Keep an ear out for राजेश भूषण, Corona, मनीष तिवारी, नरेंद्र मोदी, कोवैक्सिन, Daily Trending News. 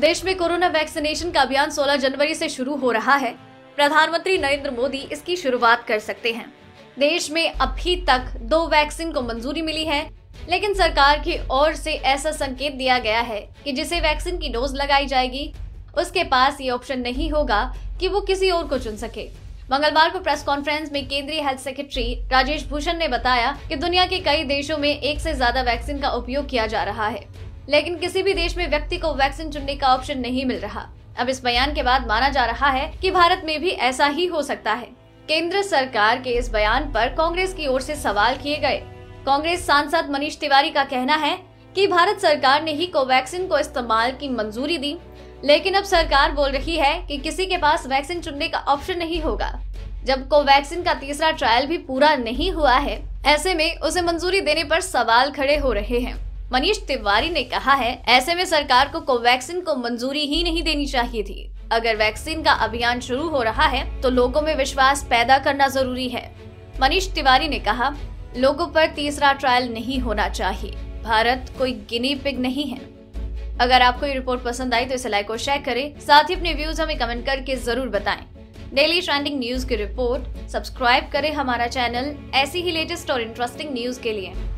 देश में corona vaccination का अभियान 16 जनवरी से शुरू हो रहा है। प्रधानमंत्री नरेंद्र मोदी इसकी शुरुआत कर सकते हैं। देश में अभी तक 2 वैक्सीन को मंजूरी मिली है, लेकिन सरकार की ओर से ऐसा संकेत दिया गया है कि जिसे वैक्सीन की डोज लगाई जाएगी उसके पास ये ऑप्शन नहीं होगा कि वो किसी और को चुन सके। मंगलवार को प्रेस कॉन्फ्रेंस में केंद्रीय हेल्थ सेक्रेटरी राजेश भूषण ने बताया कि दुनिया के कई देशों में 1 से ज्यादा वैक्सीन का उपयोग किया जा रहा है, लेकिन किसी भी देश में व्यक्ति को वैक्सीन चुनने का ऑप्शन नहीं मिल रहा। अब इस बयान के बाद माना जा रहा है कि भारत में भी ऐसा ही हो सकता है। केंद्र सरकार के इस बयान पर कांग्रेस की ओर से सवाल किए गए। कांग्रेस सांसद मनीष तिवारी का कहना है कि भारत सरकार ने ही कोवैक्सिन को इस्तेमाल की मंजूरी दी, लेकिन अब सरकार बोल रही है कि किसी के पास वैक्सीन चुनने का ऑप्शन नहीं होगा। जब कोवैक्सिन का तीसरा ट्रायल भी पूरा नहीं हुआ है, ऐसे में उसे मंजूरी देने पर सवाल खड़े हो रहे हैं। मनीष तिवारी ने कहा है, ऐसे में सरकार को कोवैक्सिन को मंजूरी ही नहीं देनी चाहिए थी। अगर वैक्सीन का अभियान शुरू हो रहा है तो लोगों में विश्वास पैदा करना जरूरी है। मनीष तिवारी ने कहा, लोगों पर तीसरा ट्रायल नहीं होना चाहिए। भारत कोई गिनी पिग नहीं है। अगर आपको ये रिपोर्ट पसंद आई तो इसे लाइक और शेयर करें। साथ ही अपने व्यूज हमें कमेंट करके जरूर बताएं। डेली ट्रेंडिंग न्यूज की रिपोर्ट सब्सक्राइब करें हमारा चैनल ऐसी ही लेटेस्ट और इंटरेस्टिंग न्यूज के लिए।